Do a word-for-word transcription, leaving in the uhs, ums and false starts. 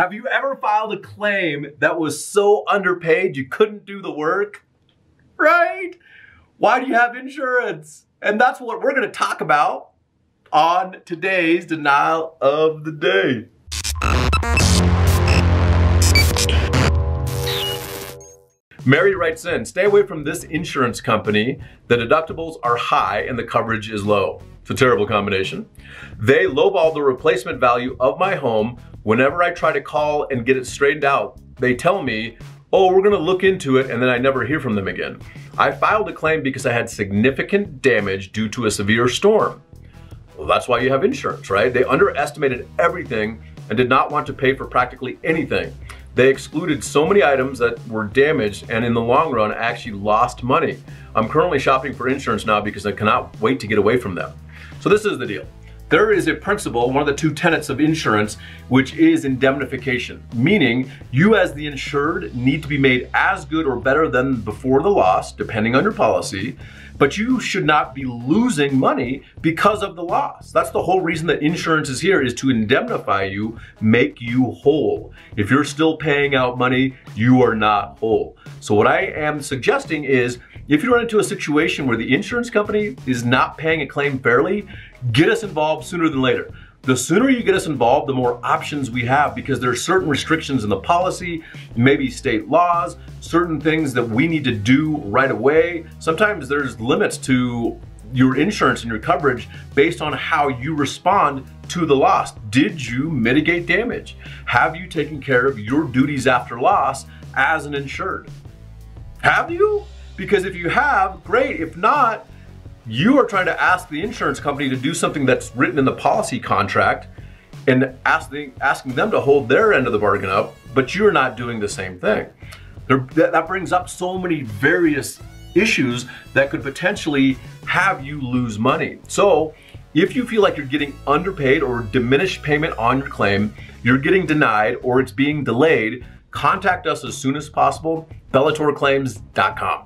Have you ever filed a claim that was so underpaid you couldn't do the work? Right? Why do you have insurance? And that's what we're gonna talk about on today's Denial of the Day. Mary writes in, stay away from this insurance company. The deductibles are high and the coverage is low. It's a terrible combination. They lowball the replacement value of my home. Whenever I try to call and get it straightened out, they tell me, oh, we're gonna look into it, and then I never hear from them again. I filed a claim because I had significant damage due to a severe storm. Well, that's why you have insurance, right? They underestimated everything and did not want to pay for practically anything. They excluded so many items that were damaged, and in the long run, I actually lost money. I'm currently shopping for insurance now because I cannot wait to get away from them. So this is the deal. There is a principle, one of the two tenets of insurance, which is indemnification, meaning you as the insured need to be made as good or better than before the loss, depending on your policy, but you should not be losing money because of the loss. That's the whole reason that insurance is here, is to indemnify you, make you whole. If you're still paying out money, you are not whole. So what I am suggesting is, if you run into a situation where the insurance company is not paying a claim fairly, get us involved sooner than later. The sooner you get us involved, the more options we have, because there are certain restrictions in the policy, maybe state laws, certain things that we need to do right away. Sometimes there's limits to your insurance and your coverage based on how you respond to the loss. Did you mitigate damage? Have you taken care of your duties after loss as an insured? Have you? Because if you have, great. If not, you are trying to ask the insurance company to do something that's written in the policy contract and ask the, asking them to hold their end of the bargain up, but you're not doing the same thing. There, that, that brings up so many various issues that could potentially have you lose money. So if you feel like you're getting underpaid or diminished payment on your claim, you're getting denied or it's being delayed, contact us as soon as possible, Bellator Claims dot com.